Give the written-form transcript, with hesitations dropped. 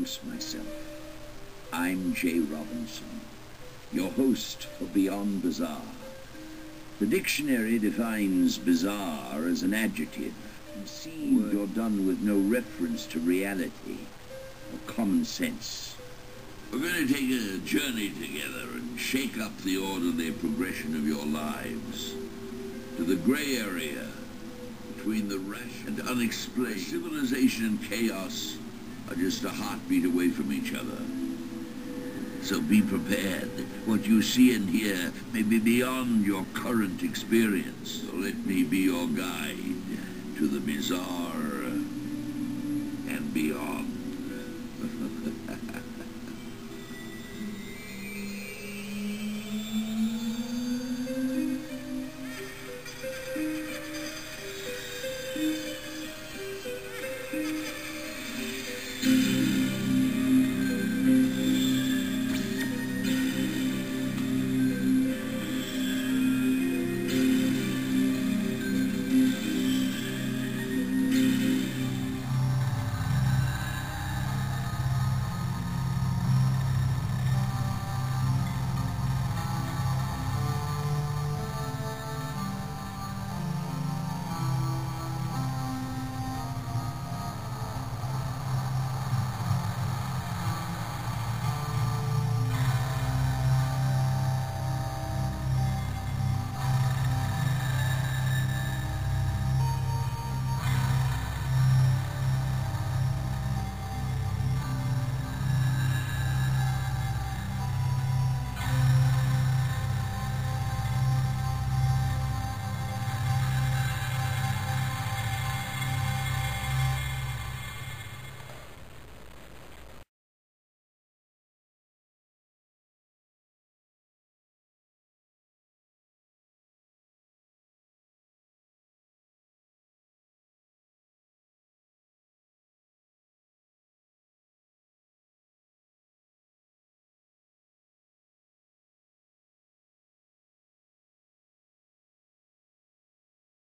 introduce myself. I'm Jay Robinson, your host for Beyond Bizarre. The dictionary defines bizarre as an adjective, conceived or done with no reference to reality or common sense. We're going to take a journey together and shake up the orderly progression of your lives to the grey area between the rash and unexplained. Civilization and chaos are just a heartbeat away from each other. So be prepared. What you see and hear may be beyond your current experience. So let me be your guide to the bizarre.